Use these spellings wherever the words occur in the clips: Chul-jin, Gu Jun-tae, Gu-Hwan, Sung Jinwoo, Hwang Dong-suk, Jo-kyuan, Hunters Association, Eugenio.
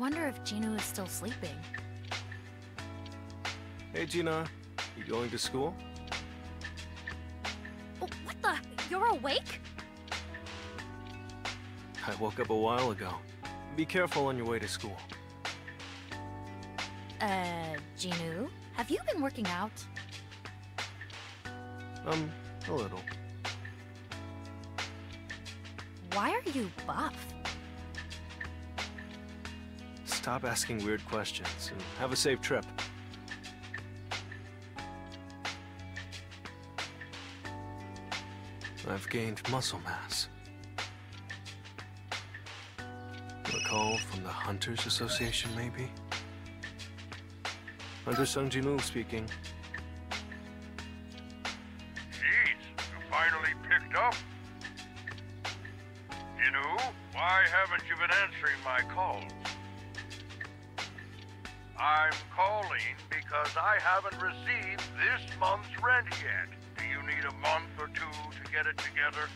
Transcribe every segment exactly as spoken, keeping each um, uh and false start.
wonder if Jinwoo is still sleeping. Hey, Gina. You going to school? Oh, what the? You're awake? I woke up a while ago. Be careful on your way to school. Uh, Jinwoo, have you been working out? Um, a little. Why are you buff? Stop asking weird questions and have a safe trip. I've gained muscle mass. A call from the Hunters Association, maybe? Hunter Sung Jinwoo speaking. Jeez, you finally picked up? Jinwoo, why haven't you been answering my calls? I'm calling because I haven't received this month's rent yet. Do you need a month or two to get it together?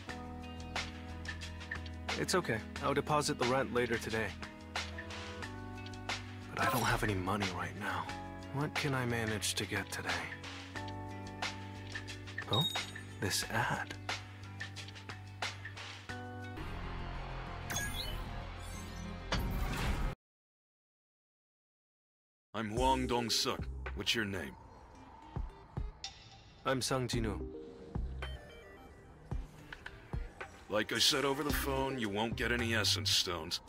It's okay. I'll deposit the rent later today. But I don't have any money right now. What can I manage to get today? Oh, this ad. I'm Hwang Dong-suk. What's your name? I'm Sung Jinwoo. Like I said over the phone, you won't get any essence stones.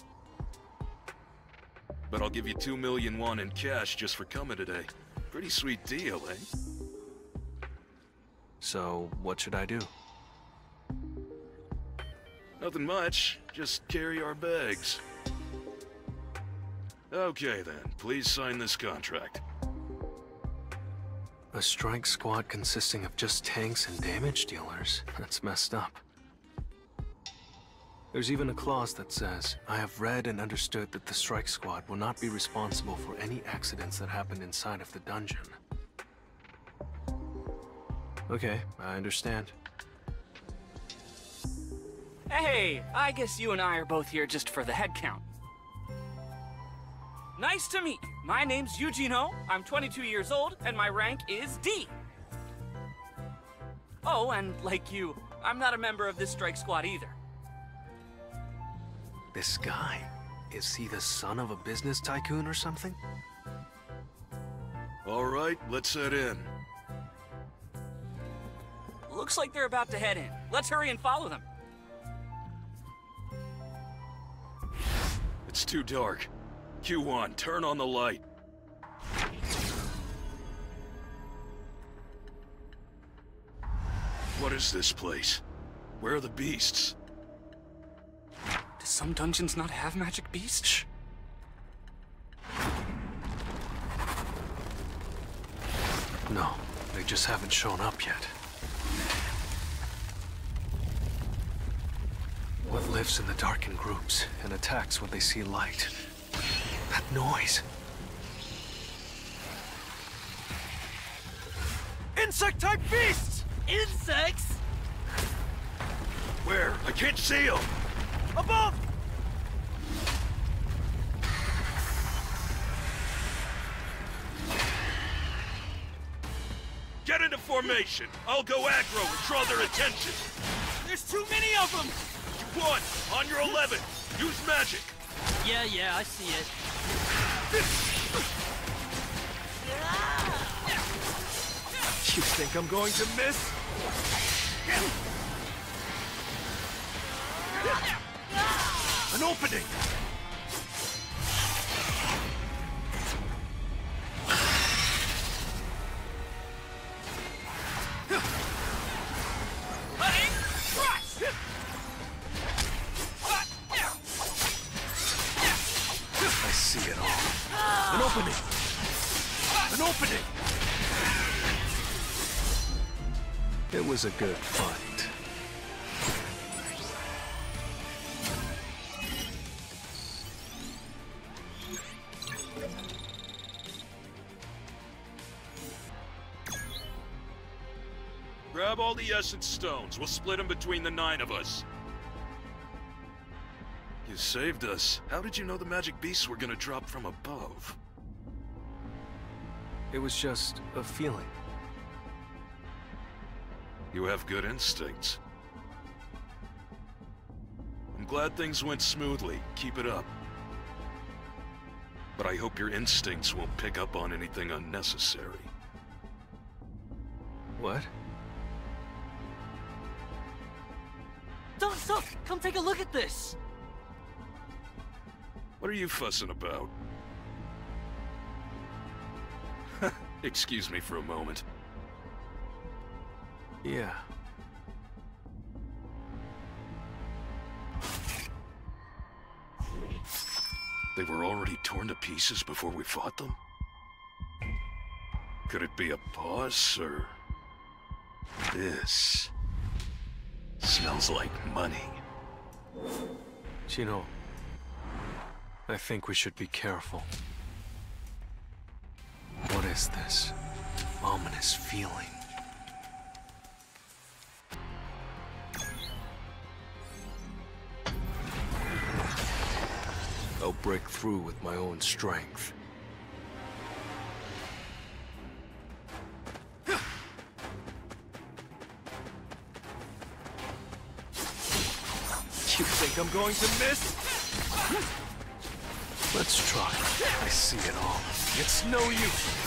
But I'll give you two million won in cash just for coming today. Pretty sweet deal, eh? So, what should I do? Nothing much. Just carry our bags. Okay then, please sign this contract. A strike squad consisting of just tanks and damage dealers? That's messed up. There's even a clause that says, I have read and understood that the strike squad will not be responsible for any accidents that happened inside of the dungeon. Okay, I understand. Hey, I guess you and I are both here just for the head count. Nice to meet you. My name's Eugenio, I'm twenty-two years old, and my rank is D. Oh, and like you, I'm not a member of this strike squad either. This guy, is he the son of a business tycoon or something? All right, let's head in. Looks like they're about to head in. Let's hurry and follow them. It's too dark. Gu-Hwan, turn on the light. What is this place? Where are the beasts? Do some dungeons not have magic beasts? No, they just haven't shown up yet. What lives in the dark in groups and attacks when they see light? That noise. Insect-type beasts! Insects? Where? I can't see them! Above! Get into formation! I'll go aggro and draw their attention! There's too many of them! One, on your eleven, use magic! Yeah, yeah, I see it. You think I'm going to miss? An opening! It was a good fight. Grab all the essence stones. We'll split them between the nine of us. You saved us. How did you know the magic beasts were gonna drop from above? It was just a feeling. You have good instincts. I'm glad things went smoothly. Keep it up. But I hope your instincts won't pick up on anything unnecessary. What? Don't stop! Come take a look at this! What are you fussing about? Excuse me for a moment. Yeah. They were already torn to pieces before we fought them? Could it be a pause, or... this... smells like money. Chino, I think we should be careful. What is this ominous feeling? I'll break through with my own strength. You think I'm going to miss? Let's try. I see it all. It's no use.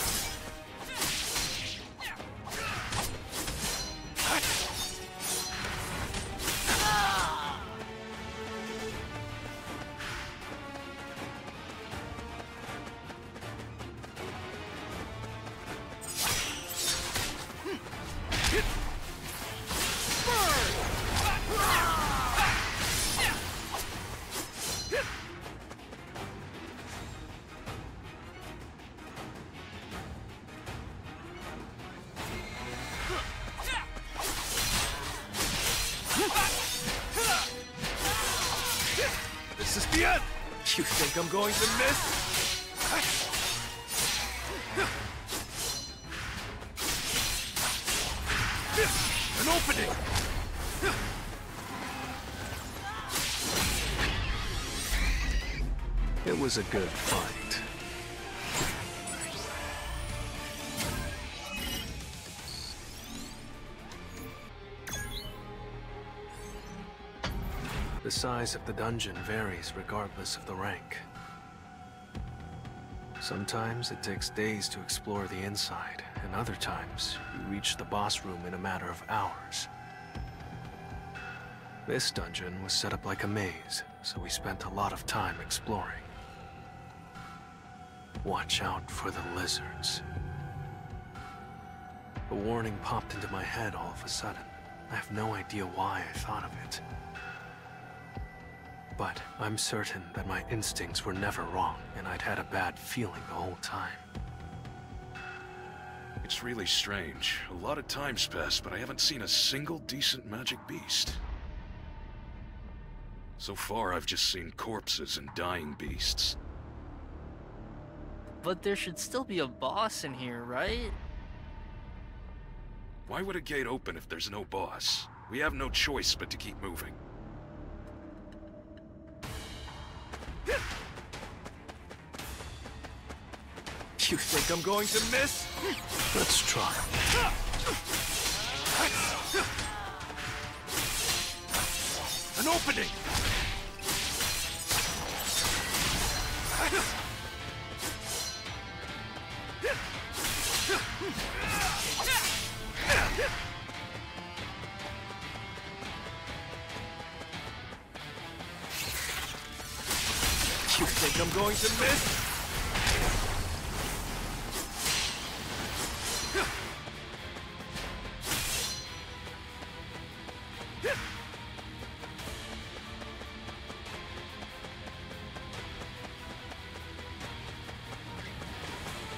I'm going to miss. An opening. It was a good fight. The size of the dungeon varies regardless of the rank. Sometimes it takes days to explore the inside, and other times, you reach the boss room in a matter of hours. This dungeon was set up like a maze, so we spent a lot of time exploring. Watch out for the lizards. A warning popped into my head all of a sudden. I have no idea why I thought of it. But I'm certain that my instincts were never wrong, and I'd had a bad feeling the whole time. It's really strange. A lot of time's passed, but I haven't seen a single decent magic beast. So far, I've just seen corpses and dying beasts. But there should still be a boss in here, right? Why would a gate open if there's no boss? We have no choice but to keep moving. You think I'm going to miss? Let's try. An opening! You think I'm going to miss?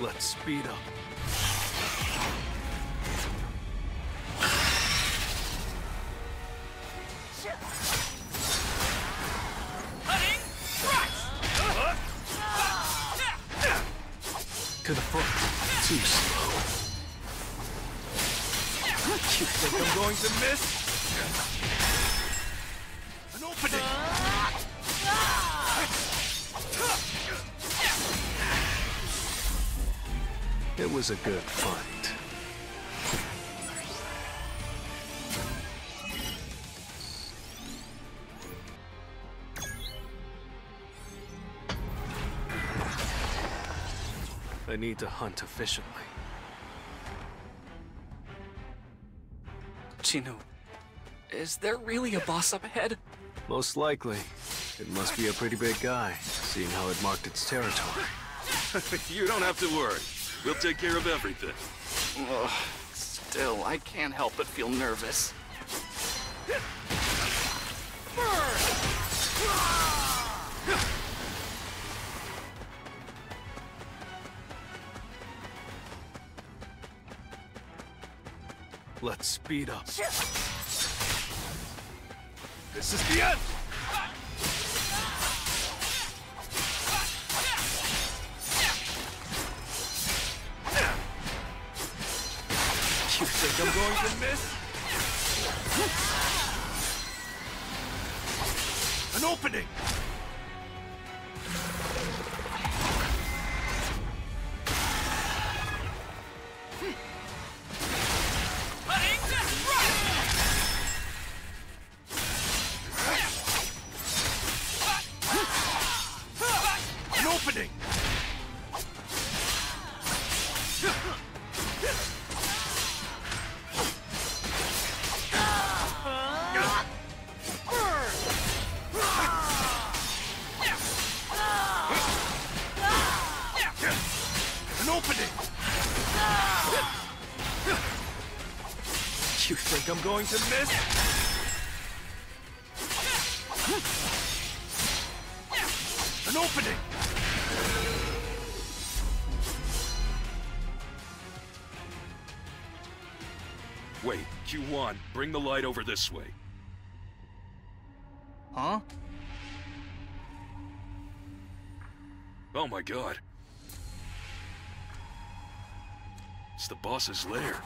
Let's speed up. Cutting right. To the front. Too slow. You think I'm going to miss? An opening. It was a good fight. I need to hunt efficiently. Chino, is there really a boss up ahead? Most likely. It must be a pretty big guy, seeing how it marked its territory. You don't have to worry. We'll take care of everything. Ugh, still, I can't help but feel nervous. Let's speed up. This is the end! You think I'm going to miss? An opening! I'm going to miss. An opening. Wait, Gu-Hwan, bring the light over this way. Huh? Oh my god. It's the boss's lair.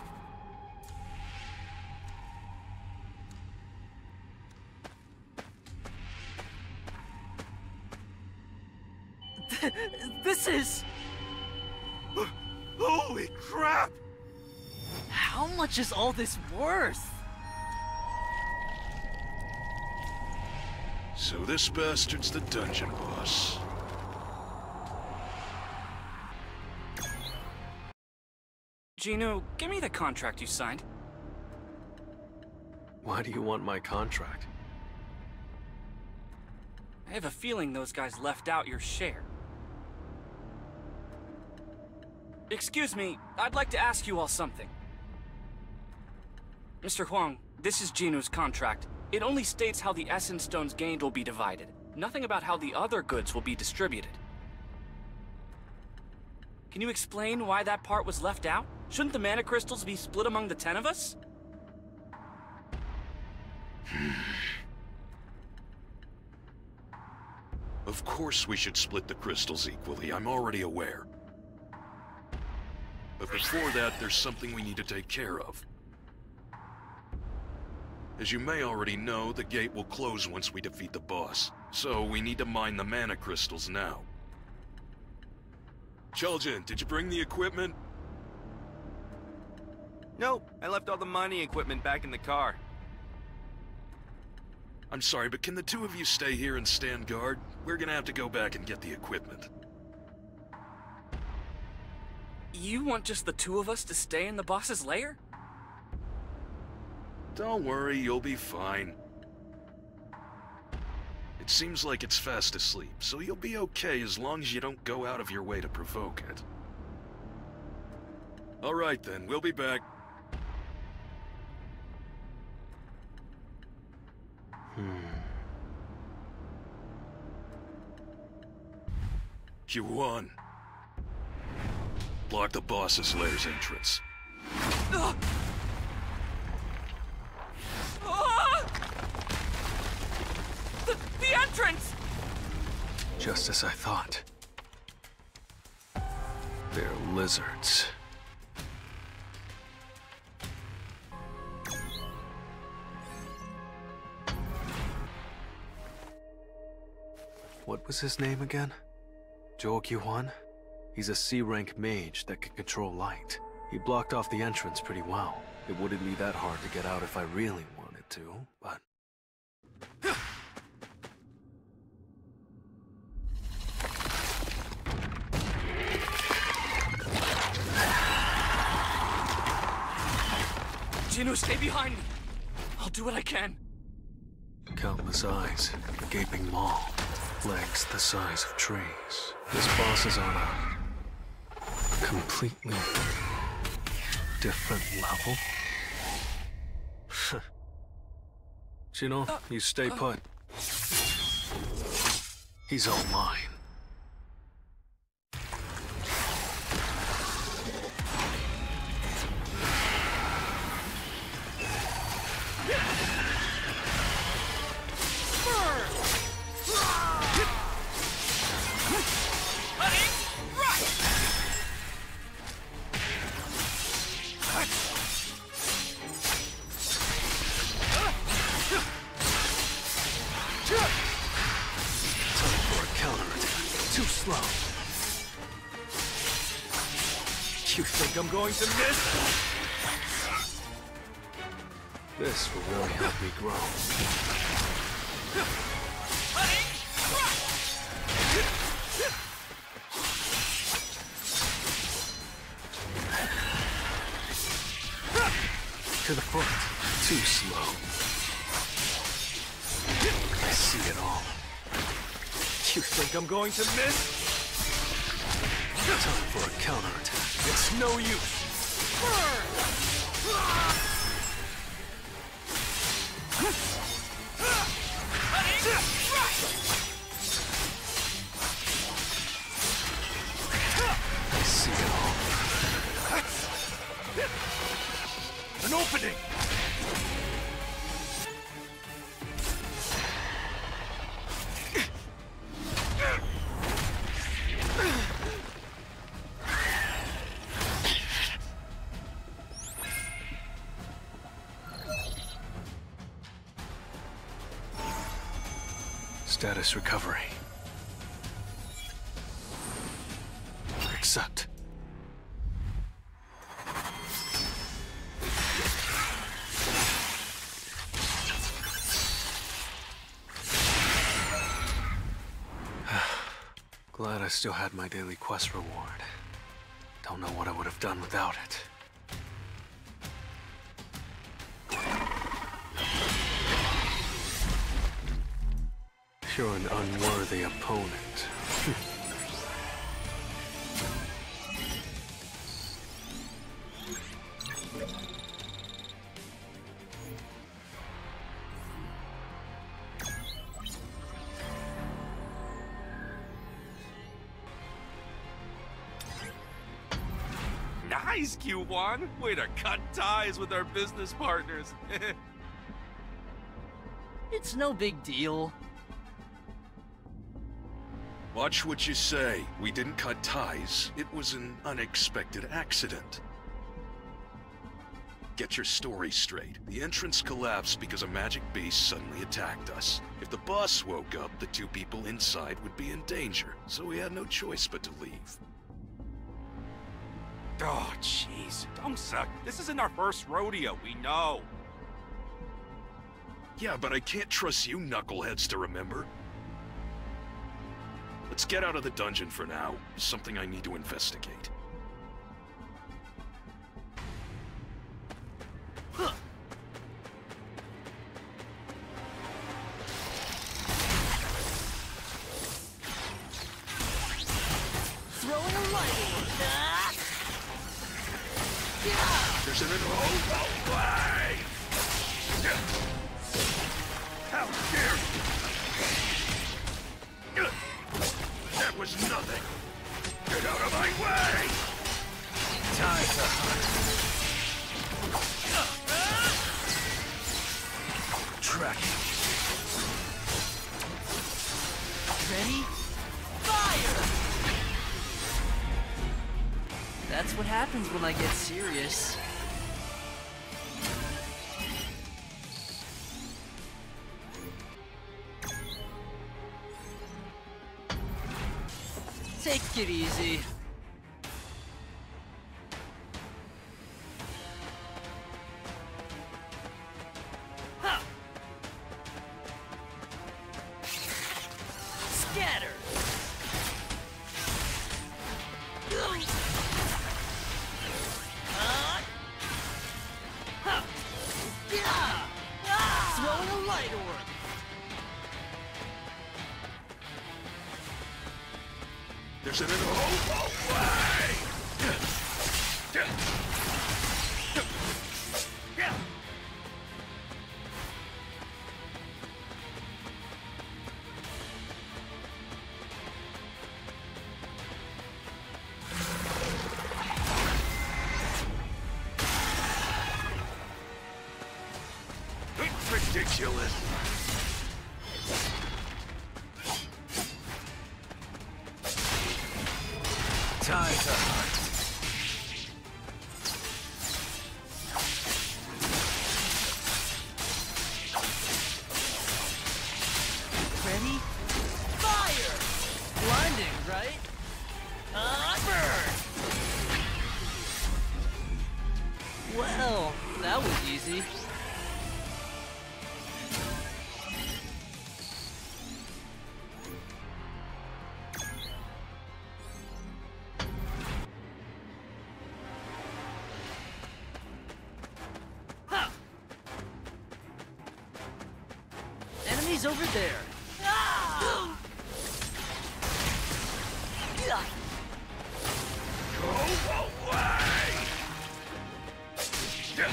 This is... Holy crap! How much is all this worth? So this bastard's the dungeon boss. Gino, give me the contract you signed. Why do you want my contract? I have a feeling those guys left out your share. Excuse me, I'd like to ask you all something. Mister Hwang, this is Jinu's contract. It only states how the essence stones gained will be divided. Nothing about how the other goods will be distributed. Can you explain why that part was left out? Shouldn't the mana crystals be split among the ten of us? Of course we should split the crystals equally. I'm already aware. But before that, there's something we need to take care of. As you may already know, the gate will close once we defeat the boss. So we need to mine the mana crystals now. Chul-jin, did you bring the equipment? No, I left all the mining equipment back in the car. I'm sorry, but can the two of you stay here and stand guard? We're gonna have to go back and get the equipment. You want just the two of us to stay in the boss's lair? Don't worry, you'll be fine. It seems like it's fast asleep, so you'll be okay as long as you don't go out of your way to provoke it. Alright then, we'll be back. Hmm. Gu-Hwan. Block the boss's lair's entrance. Uh. Uh. The, the entrance! Just as I thought. They're lizards. What was his name again? Jo-kyuan? He's a C rank mage that can control light. He blocked off the entrance pretty well. It wouldn't be that hard to get out if I really wanted to, but... Jinwoo, stay behind me! I'll do what I can! Countless eyes, a gaping maw, legs the size of trees. This boss is on a completely different level. Jinwoo, uh, you stay put. Uh, He's all mine. I'm going to miss. This will really help me grow. To the front. Too slow. I see it all. You think I'm going to miss? Time for a counterattack. It's no use. I see it all. An opening. Status recovery. Accept. Glad I still had my daily quest reward. Don't know what I would have done without it. You're an unworthy opponent. Nice, Gu-Hwan! Way to cut ties with our business partners. It's no big deal. Watch what you say. We didn't cut ties. It was an unexpected accident. Get your story straight. The entrance collapsed because a magic beast suddenly attacked us. If the boss woke up, the two people inside would be in danger, so we had no choice but to leave. Oh, jeez. Dong-suk, this isn't our first rodeo, we know. Yeah, but I can't trust you knuckleheads to remember. Let's get out of the dungeon for now. Something I need to investigate. Huh. Throw in a light. There's an oh, how dare you! That was nothing! Get out of my way! Time to hunt! Tracking. Ready? Fire! That's what happens when I get serious. Take it easy. right to work. There's an enemy. Oh, oh, ridiculous. Time to hunt. Ready? Fire! Blinding, right? Ah, burn! Well, that was easy. Over there. Ah! Go away! In here!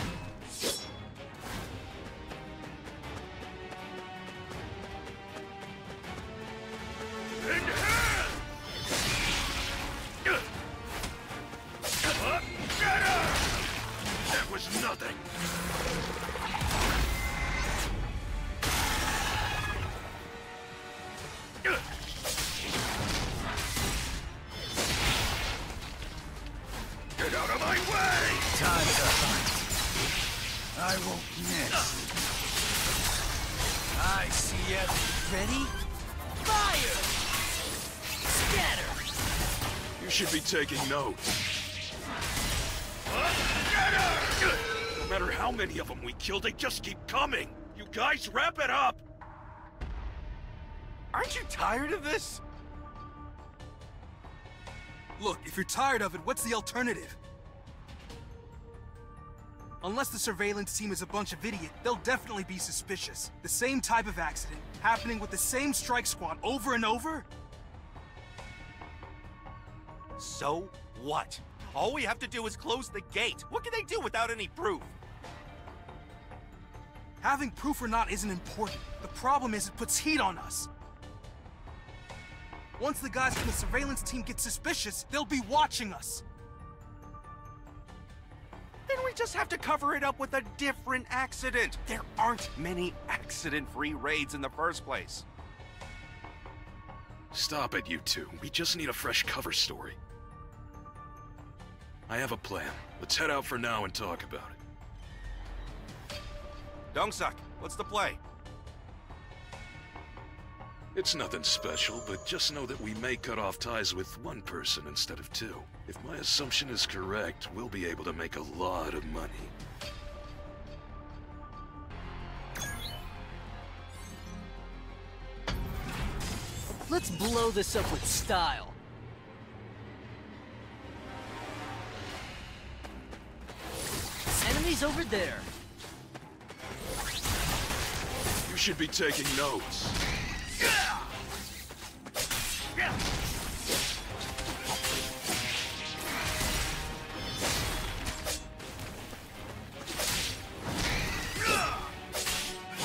Up, get her! That was nothing. I won't miss. I see it. Ready? Fire! Scatter! You should be taking notes. Scatter! No matter how many of them we kill, they just keep coming. You guys, wrap it up! Aren't you tired of this? Look, if you're tired of it, what's the alternative? Unless the surveillance team is a bunch of idiots, they'll definitely be suspicious. The same type of accident, happening with the same strike squad over and over? So what? All we have to do is close the gate. What can they do without any proof? Having proof or not isn't important. The problem is it puts heat on us. Once the guys from the surveillance team get suspicious, they'll be watching us. Then we just have to cover it up with a different accident. There aren't many accident-free raids in the first place. Stop it, you two. We just need a fresh cover story. I have a plan. Let's head out for now and talk about it. Dong-suk, what's the play? It's nothing special, but just know that we may cut off ties with one person instead of two. If my assumption is correct, we'll be able to make a lot of money. Let's blow this up with style. Enemies over there. You should be taking notes.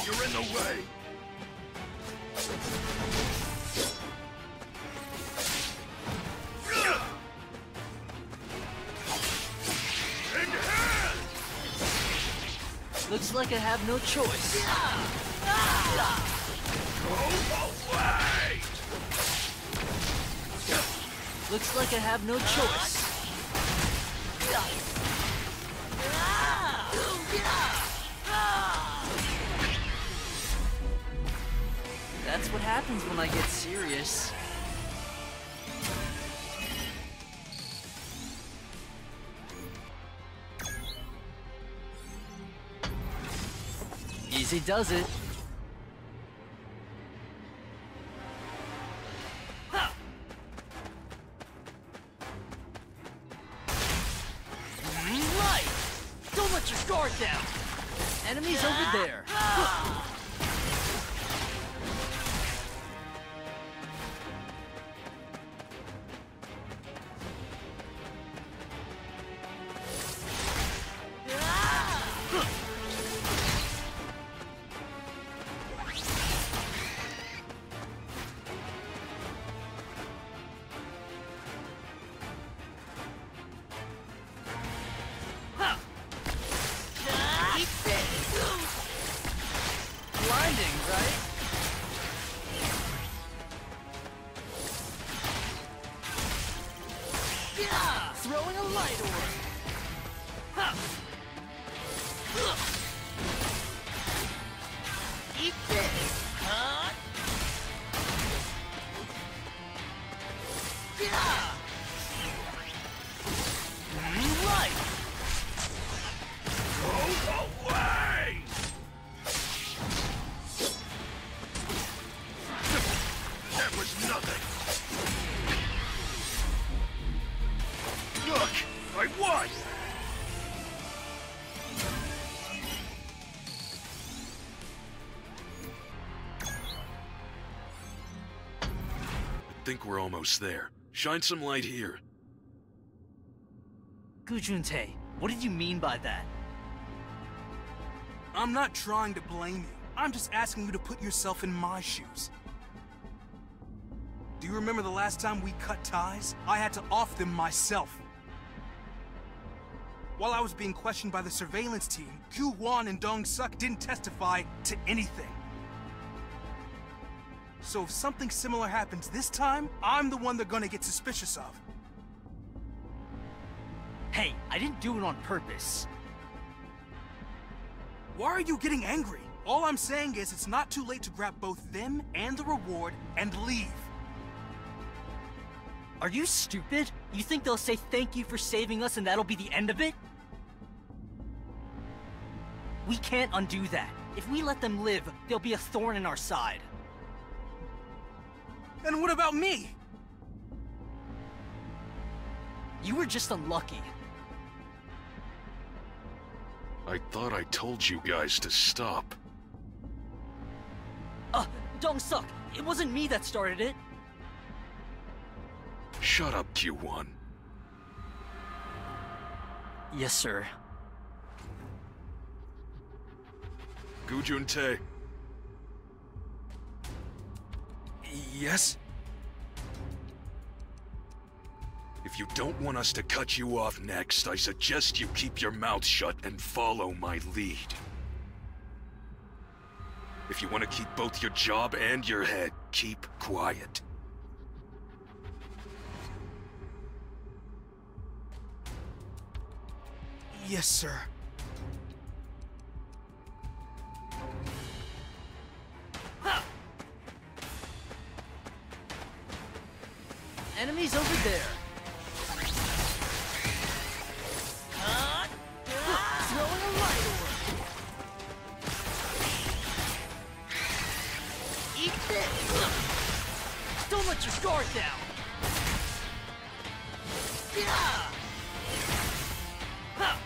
You're in the way. In hand. Looks like I have no choice. Go away. Looks like I have no choice. That's what happens when I get serious. Easy does it. Huh. Right! Don't let your guard down! Enemies over there. Ah. Huh. right? Yeah! Throwing a light orb. Huh. Eat this, huh? Yeah! I think we're almost there. Shine some light here. Gu Jun-tae, what did you mean by that? I'm not trying to blame you. I'm just asking you to put yourself in my shoes. Do you remember the last time we cut ties? I had to off them myself. While I was being questioned by the surveillance team, Gu-Hwan and Dong-suk didn't testify to anything. So if something similar happens this time, I'm the one they're gonna get suspicious of. Hey, I didn't do it on purpose. Why are you getting angry? All I'm saying is it's not too late to grab both them and the reward and leave. Are you stupid? You think they'll say thank you for saving us and that'll be the end of it? We can't undo that. If we let them live, they'll be a thorn in our side. And what about me? You were just unlucky. I thought I told you guys to stop. Uh, Dong-suk, it wasn't me that started it. Shut up, Gu-Hwan. Yes, sir. Gu Jun-tae. Yes? If you don't want us to cut you off next, I suggest you keep your mouth shut and follow my lead. If you want to keep both your job and your head, keep quiet. Yes, sir. Enemies over there. Huh? Ah! Throwing a light orb. Eat this. Don't let your guard down. Yeah! Huh.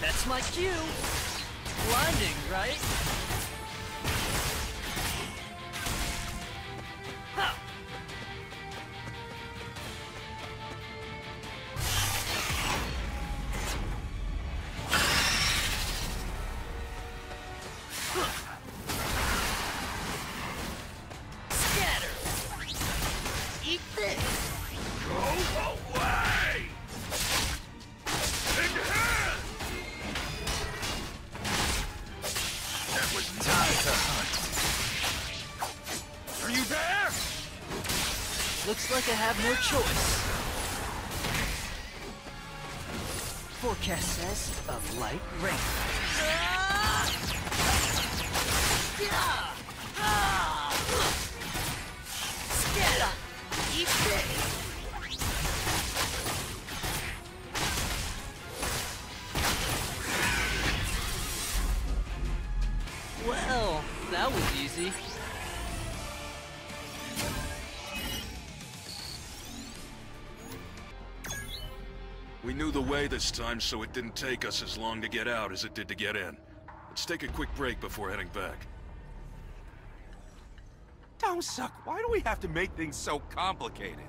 That's my cue! Blinding, right? Huh. Looks like I have no choice. Forecast says a light rain. Scatter! Eat this! Well, that was easy. We knew the way this time, so it didn't take us as long to get out as it did to get in. Let's take a quick break before heading back. Dong-suk, why do we have to make things so complicated?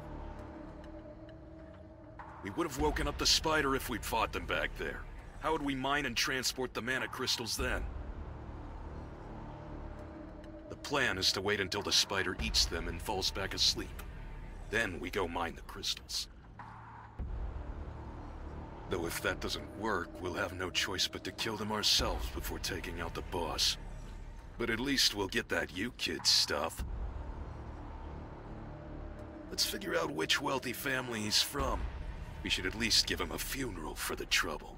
We would have woken up the spider if we'd fought them back there. How would we mine and transport the mana crystals then? The plan is to wait until the spider eats them and falls back asleep. Then we go mine the crystals. Though if that doesn't work, we'll have no choice but to kill them ourselves before taking out the boss. But at least we'll get that you kids stuff. Let's figure out which wealthy family he's from. We should at least give him a funeral for the trouble.